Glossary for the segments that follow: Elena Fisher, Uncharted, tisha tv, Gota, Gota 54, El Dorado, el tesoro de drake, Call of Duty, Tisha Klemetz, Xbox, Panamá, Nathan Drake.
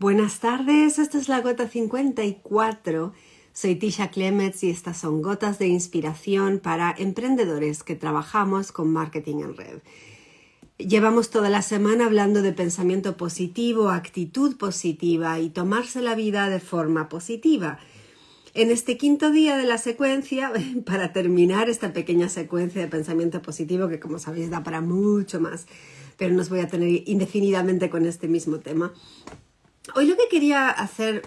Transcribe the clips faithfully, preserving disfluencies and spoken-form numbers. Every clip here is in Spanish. Buenas tardes, esta es la gota cincuenta y cuatro. Soy Tisha Klemetz y estas son gotas de inspiración para emprendedores que trabajamos con marketing en red. Llevamos toda la semana hablando de pensamiento positivo, actitud positiva y tomarse la vida de forma positiva. En este quinto día de la secuencia, para terminar esta pequeña secuencia de pensamiento positivo que, como sabéis, da para mucho más, pero nos voy a tener indefinidamente con este mismo tema. Hoy lo que quería hacer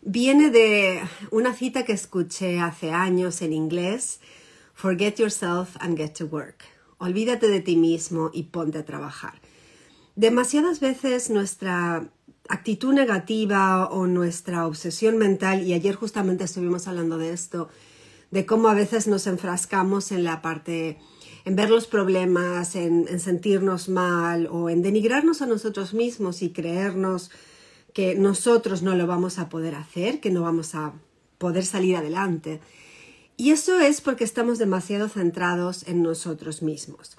viene de una cita que escuché hace años en inglés: Forget yourself and get to work. Olvídate de ti mismo y ponte a trabajar. Demasiadas veces nuestra actitud negativa o nuestra obsesión mental, y ayer justamente estuvimos hablando de esto, de cómo a veces nos enfrascamos en la parte, en ver los problemas, en, en sentirnos mal o en denigrarnos a nosotros mismos y creernos que nosotros no lo vamos a poder hacer, que no vamos a poder salir adelante. Y eso es porque estamos demasiado centrados en nosotros mismos.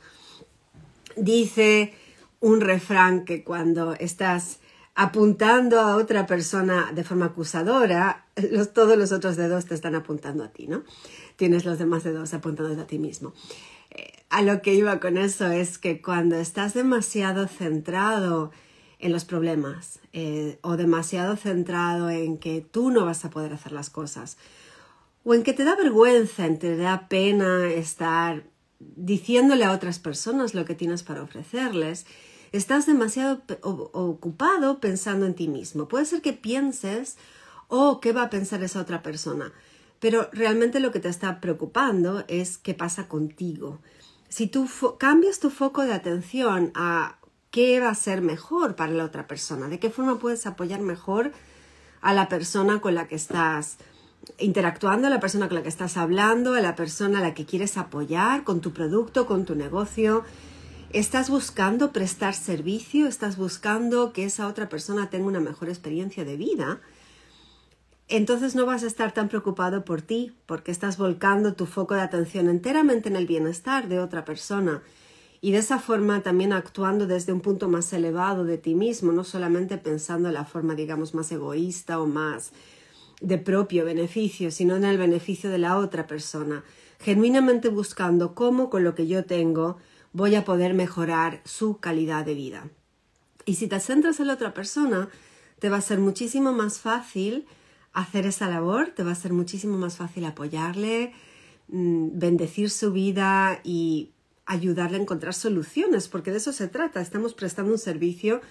Dice un refrán que cuando estás apuntando a otra persona de forma acusadora, los, todos los otros dedos te están apuntando a ti, ¿no? Tienes los demás dedos apuntándote a ti mismo. Eh, a lo que iba con eso es que cuando estás demasiado centrado en los problemas eh, o demasiado centrado en que tú no vas a poder hacer las cosas o en que te da vergüenza, en te da pena estar diciéndole a otras personas lo que tienes para ofrecerles, estás demasiado ocupado pensando en ti mismo. Puede ser que pienses, oh, ¿qué va a pensar esa otra persona? Pero realmente lo que te está preocupando es qué pasa contigo. Si tú cambias tu foco de atención a ¿qué va a ser mejor para la otra persona? ¿De qué forma puedes apoyar mejor a la persona con la que estás interactuando, a la persona con la que estás hablando, a la persona a la que quieres apoyar con tu producto, con tu negocio? ¿Estás buscando prestar servicio? ¿Estás buscando que esa otra persona tenga una mejor experiencia de vida? Entonces no vas a estar tan preocupado por ti, porque estás volcando tu foco de atención enteramente en el bienestar de otra persona. Y de esa forma también actuando desde un punto más elevado de ti mismo, no solamente pensando en la forma, digamos, más egoísta o más de propio beneficio, sino en el beneficio de la otra persona. Genuinamente buscando cómo, con lo que yo tengo, voy a poder mejorar su calidad de vida. Y si te centras en la otra persona, te va a ser muchísimo más fácil hacer esa labor, te va a ser muchísimo más fácil apoyarle, bendecir su vida y ayudarle a encontrar soluciones, porque de eso se trata. Estamos prestando un servicio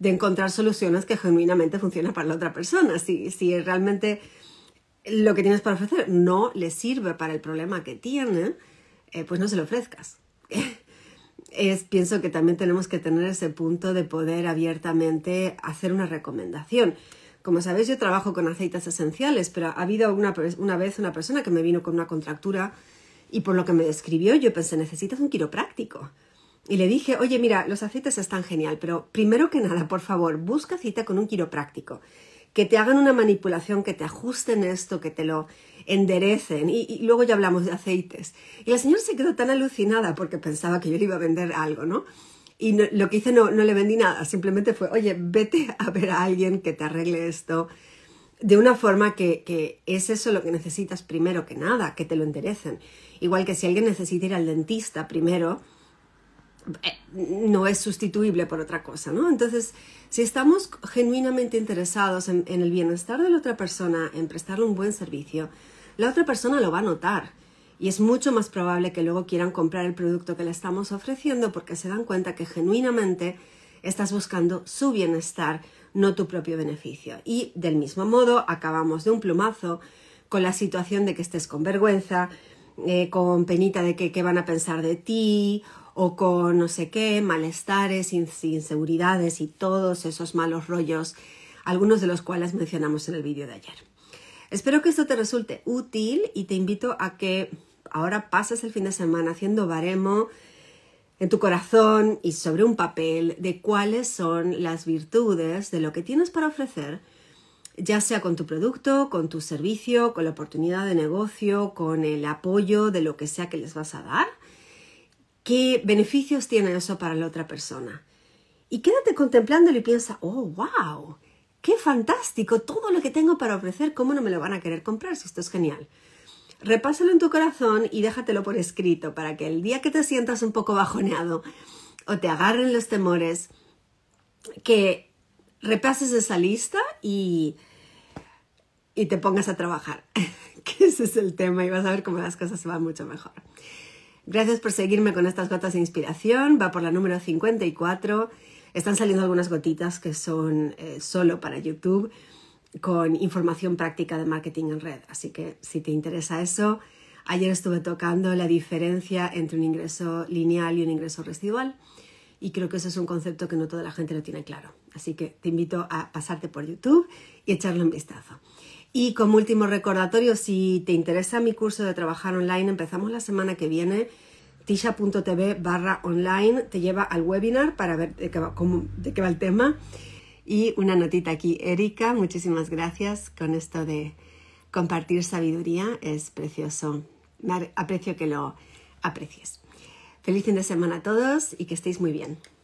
de encontrar soluciones que genuinamente funcionan para la otra persona. Si, si realmente lo que tienes para ofrecer no le sirve para el problema que tiene, eh, pues no se lo ofrezcas. Es, pienso que también tenemos que tener ese punto de poder abiertamente hacer una recomendación. Como sabéis, yo trabajo con aceites esenciales, pero ha habido una, una vez una persona que me vino con una contractura. Y por lo que me describió, yo pensé, necesitas un quiropráctico. Y le dije, oye, mira, los aceites están genial, pero primero que nada, por favor, busca cita con un quiropráctico. Que te hagan una manipulación, que te ajusten esto, que te lo enderecen. Y, y luego ya hablamos de aceites. Y la señora se quedó tan alucinada porque pensaba que yo le iba a vender algo, ¿no? Y no, lo que hice no, no le vendí nada, simplemente fue, oye, vete a ver a alguien que te arregle esto de una forma que, que es eso lo que necesitas primero que nada, que te lo enderecen. Igual que si alguien necesita ir al dentista primero, eh, no es sustituible por otra cosa, ¿no? Entonces, si estamos genuinamente interesados en, en el bienestar de la otra persona, en prestarle un buen servicio, la otra persona lo va a notar. Y es mucho más probable que luego quieran comprar el producto que le estamos ofreciendo porque se dan cuenta que genuinamente estás buscando su bienestar, no tu propio beneficio. Y del mismo modo acabamos de un plumazo con la situación de que estés con vergüenza, eh, con penita de que, que van a pensar de ti, o con no sé qué, malestares, inseguridades y todos esos malos rollos, algunos de los cuales mencionamos en el vídeo de ayer. Espero que esto te resulte útil y te invito a que ahora pases el fin de semana haciendo baremo en tu corazón y sobre un papel de cuáles son las virtudes de lo que tienes para ofrecer, ya sea con tu producto, con tu servicio, con la oportunidad de negocio, con el apoyo de lo que sea que les vas a dar. ¿Qué beneficios tiene eso para la otra persona? Y quédate contemplándolo y piensa, oh, wow, ¡Qué fantástico! Todo lo que tengo para ofrecer, ¿cómo no me lo van a querer comprar si esto es genial? Repásalo en tu corazón y déjatelo por escrito para que el día que te sientas un poco bajoneado o te agarren los temores, que repases esa lista y, y te pongas a trabajar. Que ese es el tema y vas a ver cómo las cosas van mucho mejor. Gracias por seguirme con estas gotas de inspiración. Va por la número cincuenta y cuatro. Están saliendo algunas gotitas que son eh, solo para YouTube, con información práctica de marketing en red. Así que si te interesa eso, ayer estuve tocando la diferencia entre un ingreso lineal y un ingreso residual. Y creo que eso es un concepto que no toda la gente lo tiene claro. Así que te invito a pasarte por YouTube y echarle un vistazo. Y como último recordatorio, si te interesa mi curso de trabajar online, empezamos la semana que viene, tisha punto tv barra online. Te lleva al webinar para ver de qué va, cómo, de qué va el tema. Y una notita aquí, Erika, muchísimas gracias con esto de compartir sabiduría. Es precioso. Me aprecio que lo aprecies. Feliz fin de semana a todos y que estéis muy bien.